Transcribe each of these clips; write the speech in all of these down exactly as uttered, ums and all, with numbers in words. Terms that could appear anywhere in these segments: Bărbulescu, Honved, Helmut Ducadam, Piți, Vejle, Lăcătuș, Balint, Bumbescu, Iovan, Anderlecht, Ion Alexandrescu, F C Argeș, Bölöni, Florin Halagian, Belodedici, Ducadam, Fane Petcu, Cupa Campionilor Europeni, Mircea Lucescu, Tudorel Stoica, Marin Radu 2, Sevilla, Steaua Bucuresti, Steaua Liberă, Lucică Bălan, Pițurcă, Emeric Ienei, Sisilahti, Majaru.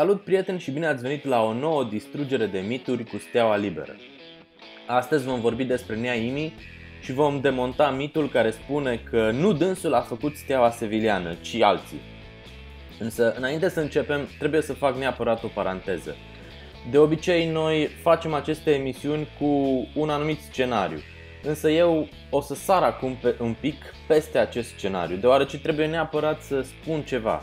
Salut, prieteni, și bine ați venit la o nouă distrugere de mituri cu Steaua Liberă. Astăzi vom vorbi despre Nea Ienei și vom demonta mitul care spune că nu dânsul a făcut Steaua seviliană, ci alții. Însă, înainte să începem, trebuie să fac neapărat o paranteză. De obicei, noi facem aceste emisiuni cu un anumit scenariu. Însă eu o să sar acum pe, un pic peste acest scenariu, deoarece trebuie neapărat să spun ceva.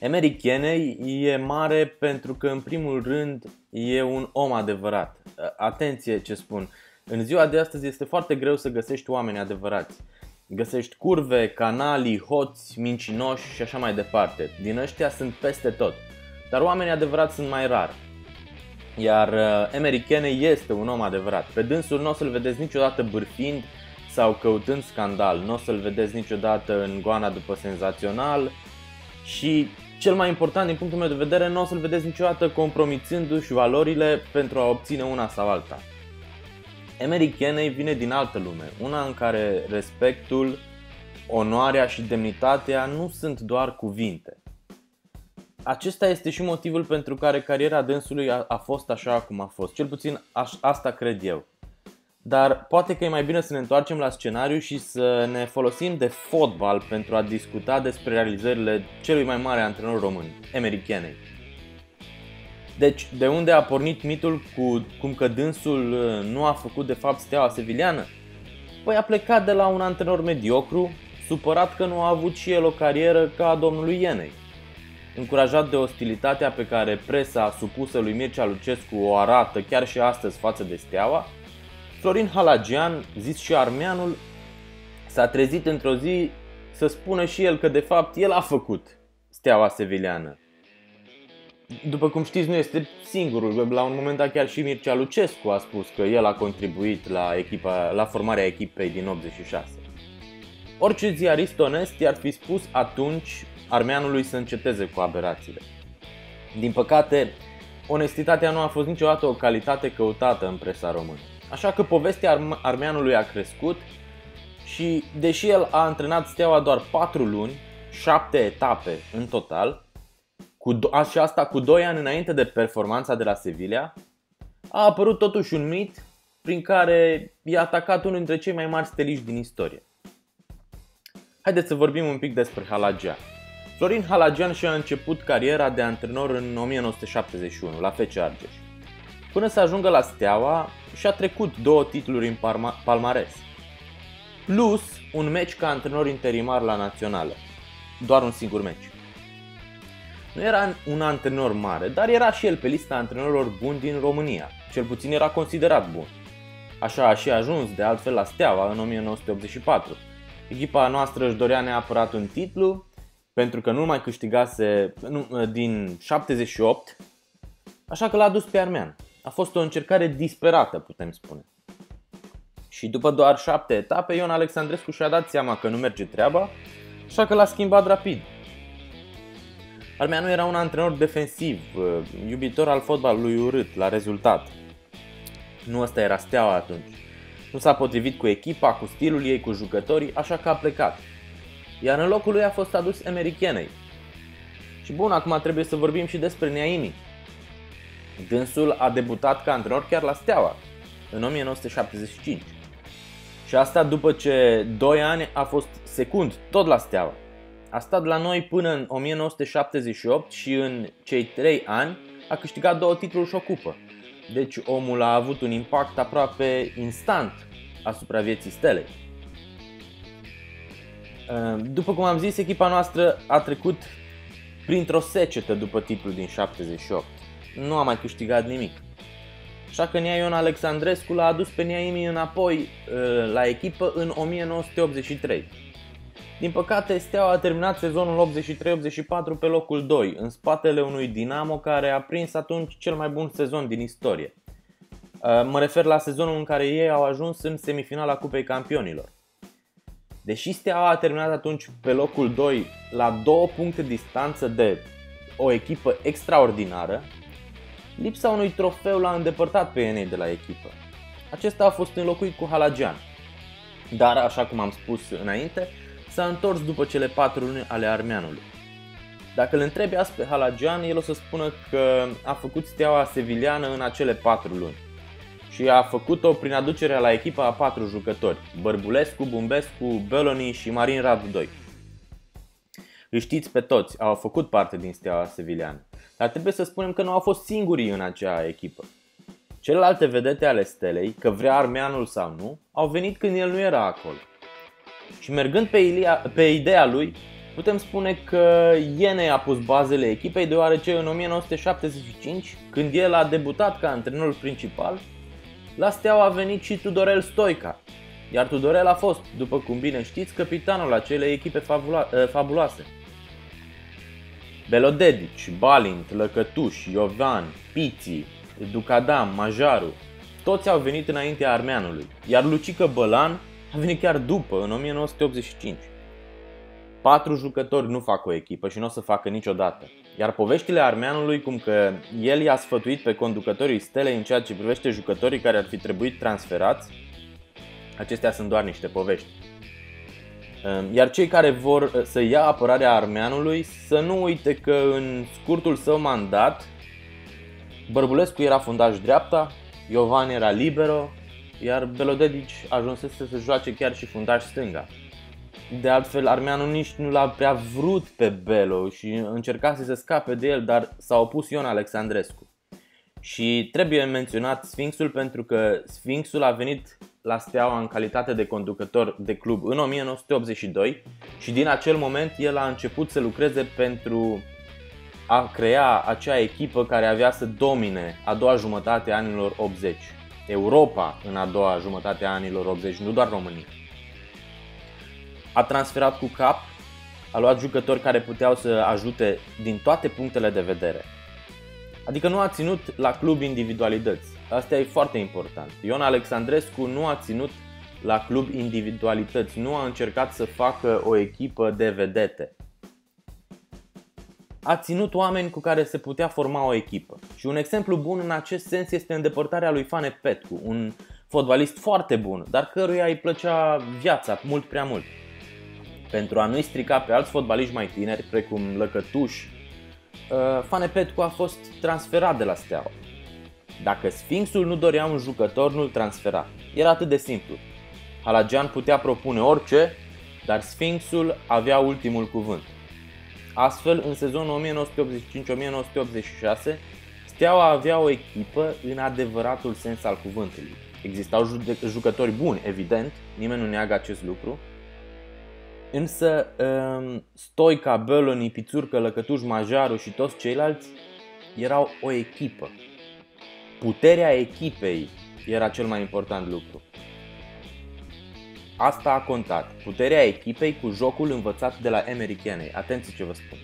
Emeric Ienei e mare pentru că, în primul rând, e un om adevărat. Atenție ce spun! În ziua de astăzi este foarte greu să găsești oameni adevărați. Găsești curve, canalii, hoți, mincinoși și așa mai departe. Din ăștia sunt peste tot. Dar oamenii adevărați sunt mai rari. Iar Emeric Ienei este un om adevărat. Pe dânsul nu o să-l vedeți niciodată bârfind sau căutând scandal. Nu o să-l vedeți niciodată în goana după senzațional. Și cel mai important din punctul meu de vedere, nu o să-l vedeți niciodată compromițându-și valorile pentru a obține una sau alta. Emeric Ienei vine din altă lume, una în care respectul, onoarea și demnitatea nu sunt doar cuvinte. Acesta este și motivul pentru care cariera dânsului a, a fost așa cum a fost, cel puțin aș, asta cred eu. Dar poate că e mai bine să ne întoarcem la scenariu și să ne folosim de fotbal pentru a discuta despre realizările celui mai mare antrenor român, Emeric Ienei. Deci, de unde a pornit mitul cu cum că dânsul nu a făcut de fapt Steaua seviliană? Păi a plecat de la un antrenor mediocru, supărat că nu a avut și el o carieră ca a domnului Ienei. Încurajat de ostilitatea pe care presa supusă lui Mircea Lucescu o arată chiar și astăzi față de Steaua, Florin Halagian, zis și Armeanul, s-a trezit într-o zi să spună și el că de fapt el a făcut Steaua seviliană. După cum știți, nu este singurul, la un moment dat chiar și Mircea Lucescu a spus că el a contribuit la, echipa, la formarea echipei din optzeci și șase. Orice ziarist onest i-ar fi spus atunci Armeanului să înceteze cu aberațiile. Din păcate, onestitatea nu a fost niciodată o calitate căutată în presa română. Așa că povestea Armeanului a crescut și, deși el a antrenat Steaua doar patru luni, șapte etape în total, cu do- și asta cu doi ani înainte de performanța de la Sevilla, a apărut totuși un mit prin care i-a atacat unul dintre cei mai mari steliști din istorie. Haideți să vorbim un pic despre Halagian. Florin Halagian și-a început cariera de antrenor în o mie nouă sute șaptezeci și unu la F C Argeș. Până să ajungă la Steaua, și-a trecut două titluri în palmares, plus un meci ca antrenor interimar la Națională, doar un singur meci. Nu era un antrenor mare, dar era și el pe lista antrenorilor buni din România, cel puțin era considerat bun. Așa a și ajuns de altfel la Steaua în o mie nouă sute optzeci și patru. Echipa noastră își dorea neapărat un titlu, pentru că nu mai câștigase nu, din șaptezeci și opt, așa că l-a dus pe Armean. A fost o încercare disperată, putem spune. Și după doar șapte etape, Ion Alexandrescu și-a dat seama că nu merge treaba, așa că l-a schimbat rapid. Armeanu era un antrenor defensiv, iubitor al fotbalului urât, la rezultat. Nu asta era Steaua atunci. Nu s-a potrivit cu echipa, cu stilul ei, cu jucătorii, așa că a plecat. Iar în locul lui a fost adus Emeric Ienei. Și bun, acum trebuie să vorbim și despre Nea Ienei. Dânsul a debutat ca antrenor chiar la Steaua, în o mie nouă sute șaptezeci și cinci. Și asta după ce doi ani a fost secund tot la Steaua. A stat la noi până în o mie nouă sute șaptezeci și opt și în cei trei ani a câștigat două titluri și o cupă. Deci omul a avut un impact aproape instant asupra vieții stelei. După cum am zis, echipa noastră a trecut printr-o secetă după titlul din șaptezeci și opt. Nu a mai câștigat nimic. Așa că nea Ion Alexandrescu l-a adus pe nea Imi înapoi la echipă în o mie nouă sute optzeci și trei. Din păcate, Steaua a terminat sezonul optzeci și trei optzeci și patru pe locul doi, în spatele unui Dinamo care a prins atunci cel mai bun sezon din istorie. Mă refer la sezonul în care ei au ajuns în semifinala Cupei Campionilor. Deși Steaua a terminat atunci pe locul doi, la două puncte distanță de o echipă extraordinară, lipsa unui trofeu l-a îndepărtat pe Ienei de la echipă. Acesta a fost înlocuit cu Halagian, dar, așa cum am spus înainte, s-a întors după cele patru luni ale Armeanului. Dacă îl întrebi azi pe Halagian, el o să spună că a făcut Steaua sevilliană în acele patru luni și a făcut-o prin aducerea la echipă a patru jucători: Bărbulescu, Bumbescu, Bölöni și Marin Radu doi. Îi știți pe toți, au făcut parte din Steaua sevilliană, dar trebuie să spunem că nu au fost singurii în acea echipă. Celelalte vedete ale Stelei, că vrea Armeanul sau nu, au venit când el nu era acolo. Și mergând pe, Ilia, pe ideea lui, putem spune că Ienei a pus bazele echipei, deoarece în o mie nouă sute șaptezeci și cinci, când el a debutat ca antrenor principal, la Steaua a venit și Tudorel Stoica, iar Tudorel a fost, după cum bine știți, căpitanul acelei echipe fabuloase. Belodedici, Balint, Lăcătuș, Iovan, Piți, Ducadam, Majaru, toți au venit înaintea Armeanului, iar Lucică Bălan a venit chiar după, în o mie nouă sute optzeci și cinci. Patru jucători nu fac o echipă și nu o să facă niciodată. Iar poveștile Armeanului, cum că el i-a sfătuit pe conducătorii Stelei în ceea ce privește jucătorii care ar fi trebuit transferați, acestea sunt doar niște povești. Iar cei care vor să ia apărarea Armeanului să nu uite că în scurtul său mandat Bărbulescu era fundaș dreapta, Iovan era libero, iar Belodedici ajunsese să joace chiar și fundaș stânga. De altfel, Armeanul nici nu l-a prea vrut pe Belo și încercase să scape de el, dar s-a opus Ion Alexandrescu. Și trebuie menționat Sfinxul, pentru că Sfinxul a venit la Steaua în calitate de conducător de club în o mie nouă sute optzeci și doi și din acel moment el a început să lucreze pentru a crea acea echipă care avea să domine a doua jumătate a anilor optzeci. Europa în a doua jumătate a anilor optzeci, nu doar România. A transferat cu cap, a luat jucători care puteau să ajute din toate punctele de vedere. Adică nu a ținut la club individualități. Asta e foarte important. Ion Alexandrescu nu a ținut la club individualități, nu a încercat să facă o echipă de vedete. A ținut oameni cu care se putea forma o echipă. Și un exemplu bun în acest sens este îndepărtarea lui Fane Petcu, un fotbalist foarte bun, dar căruia îi plăcea viața mult prea mult. Pentru a nu-i strica pe alți fotbaliști mai tineri, precum Lăcătuș, Fane Petcu a fost transferat de la Steaua. Dacă Sfinxul nu dorea un jucător, nu-l transfera. Era atât de simplu. Halagian putea propune orice, dar Sfinxul avea ultimul cuvânt. Astfel, în sezonul o mie nouă sute optzeci și cinci o mie nouă sute optzeci și șase, Steaua avea o echipă în adevăratul sens al cuvântului. Existau jucători buni, evident, nimeni nu neagă acest lucru, însă Stoica, Bölöni, Pițurcă, Lăcătuș, Majaru și toți ceilalți erau o echipă. Puterea echipei era cel mai important lucru. Asta a contat, puterea echipei cu jocul învățat de la Emeric Ienei. Atenție ce vă spun.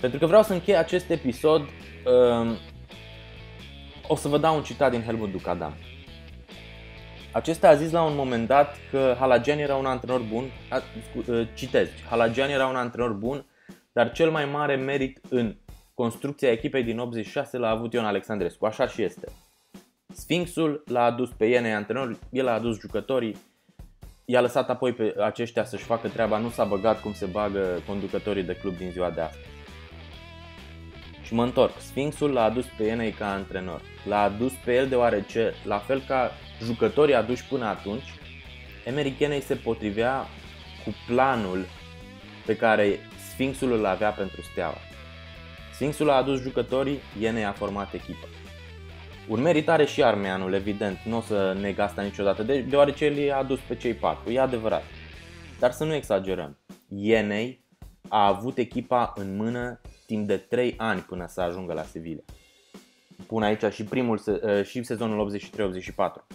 Pentru că vreau să închei acest episod, o să vă dau un citat din Helmut Ducadam. Acesta a zis la un moment dat că Halagian era un antrenor bun, citez, Halagian era un antrenor bun, dar cel mai mare merit în construcția echipei din optzeci și șase l-a avut Ion Alexandrescu, așa și este. Sfinxul l-a adus pe Ienei antrenor, el a adus jucătorii, i-a lăsat apoi pe aceștia să-și facă treaba, nu s-a băgat cum se bagă conducătorii de club din ziua de astăzi. Și mă întorc, Sfinxul l-a adus pe Ienei ca antrenor, l-a adus pe el deoarece, la fel ca jucătorii aduși până atunci, Emeric Ienei se potrivea cu planul pe care Sfinxul îl avea pentru Steaua. Sfinxul a adus jucătorii, Ienei a format echipa. Un merit are și Armeanul, evident, nu o să neg asta niciodată, deoarece el i-a adus pe cei patru, e adevărat. Dar să nu exagerăm, Ienei a avut echipa în mână timp de trei ani până să ajungă la Sevilla. Pun aici și, primul, și sezonul optzeci și trei optzeci și patru.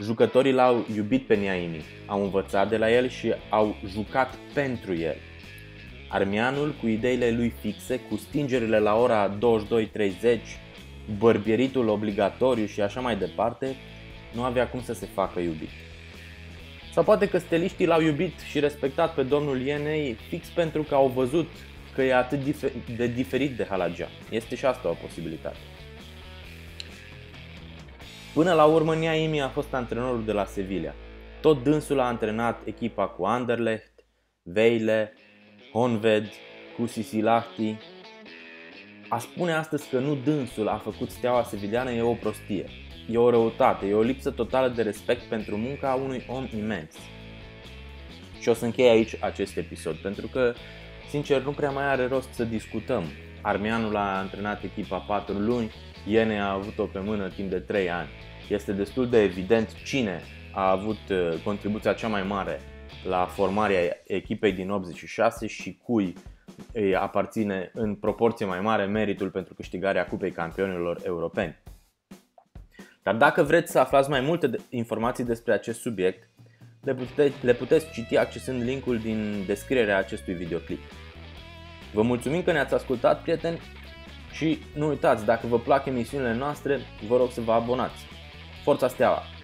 Jucătorii l-au iubit pe Ienei, au învățat de la el și au jucat pentru el. Armianul, cu ideile lui fixe, cu stingerile la ora douăzeci și două treizeci, bărbieritul obligatoriu și așa mai departe, nu avea cum să se facă iubit. Sau poate că steliștii l-au iubit și respectat pe domnul Ienei fix pentru că au văzut că e atât de diferit de Halagian. Este și asta o posibilitate. Până la urmă, Ienei a fost antrenorul de la Sevilla. Tot dânsul a antrenat echipa cu Anderlecht, Vejle, Honved, cu Sisilahti. A spune astăzi că nu dânsul a făcut Steaua sevilliană e o prostie, e o răutate, e o lipsă totală de respect pentru munca unui om imens. Și o să închei aici acest episod, pentru că, sincer, nu prea mai are rost să discutăm. Armianul a antrenat echipa patru luni, Ienei a avut-o pe mână timp de trei ani. Este destul de evident cine a avut contribuția cea mai mare la formarea echipei din optzeci și șase și cui îi aparține în proporție mai mare meritul pentru câștigarea Cupei Campionilor Europeni. Dar dacă vreți să aflați mai multe informații despre acest subiect, le puteți, le puteți citi accesând linkul din descrierea acestui videoclip. Vă mulțumim că ne-ați ascultat, prieteni, și nu uitați, dacă vă plac emisiunile noastre, vă rog să vă abonați. Forța Steaua!